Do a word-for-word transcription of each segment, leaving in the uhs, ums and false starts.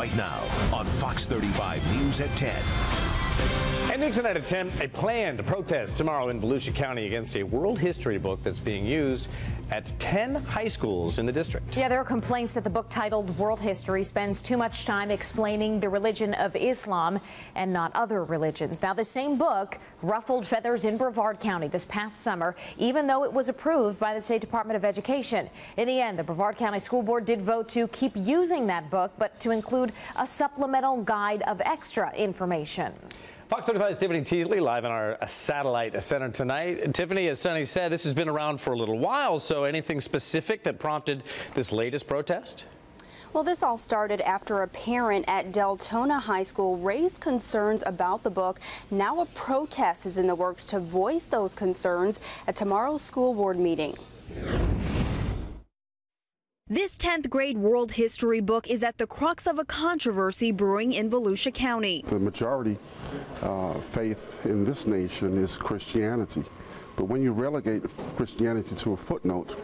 right now on Fox thirty-five News at ten. And News Tonight at ten, a planned protest tomorrow in Volusia County against a world history book that's being used at ten high schools in the district. Yeah, there are complaints that the book titled World History spends too much time explaining the religion of Islam and not other religions. Now, the same book ruffled feathers in Brevard County this past summer, even though it was approved by the State Department of Education. In the end, the Brevard County School Board did vote to keep using that book, but to include a supplemental guide of extra information. Fox thirty-five's Tiffany Teasley live in our satellite center tonight. Tiffany, as Sunny said, this has been around for a little while, so anything specific that prompted this latest protest? Well, this all started after a parent at Deltona High School raised concerns about the book. Now a protest is in the works to voice those concerns at tomorrow's school board meeting. This tenth grade world history book is at the crux of a controversy brewing in Volusia County. The majority uh, faith in this nation is Christianity, but when you relegate Christianity to a footnote,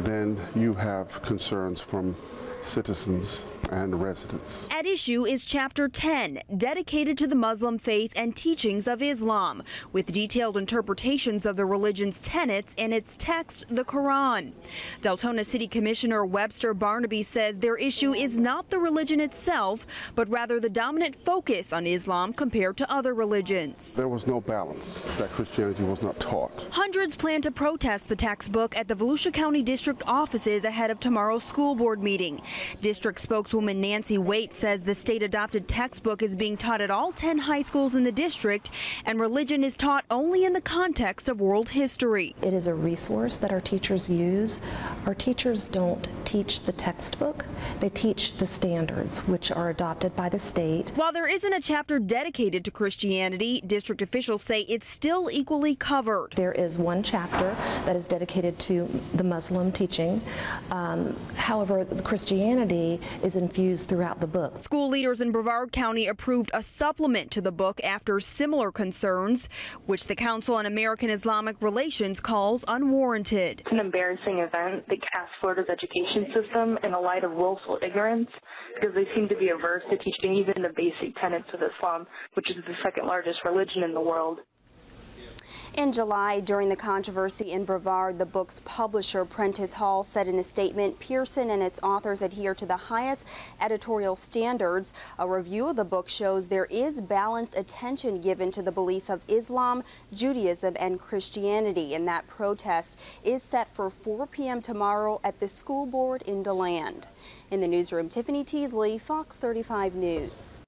then you have concerns from citizens and residents. At issue is Chapter ten, dedicated to the Muslim faith and teachings of Islam, with detailed interpretations of the religion's tenets in its text, the Quran. Deltona City Commissioner Webster Barnaby says their issue is not the religion itself, but rather the dominant focus on Islam compared to other religions. There was no balance, that Christianity was not taught. Hundreds plan to protest the textbook at the Volusia County District offices ahead of tomorrow's school board meeting. District spokeswoman Woman Nancy Waite says the state-adopted textbook is being taught at all ten high schools in the district, and religion is taught only in the context of world history. It is a resource that our teachers use. Our teachers don't teach the textbook. They teach the standards, which are adopted by the state. While there isn't a chapter dedicated to Christianity, district officials say it's still equally covered. There is one chapter that is dedicated to the Muslim teaching. Um, however, Christianity is an infused throughout the book. School leaders in Brevard County approved a supplement to the book after similar concerns, which the Council on American-Islamic Relations calls unwarranted. It's an embarrassing event that casts Florida's education system in a light of willful ignorance, because they seem to be averse to teaching even the basic tenets of Islam, which is the second largest religion in the world. In July, during the controversy in Brevard, the book's publisher, Prentice Hall, said in a statement, Pearson and its authors adhere to the highest editorial standards. A review of the book shows there is balanced attention given to the beliefs of Islam, Judaism, and Christianity, and that protest is set for four p m tomorrow at the school board in DeLand. In the newsroom, Tiffany Teasley, Fox thirty-five News.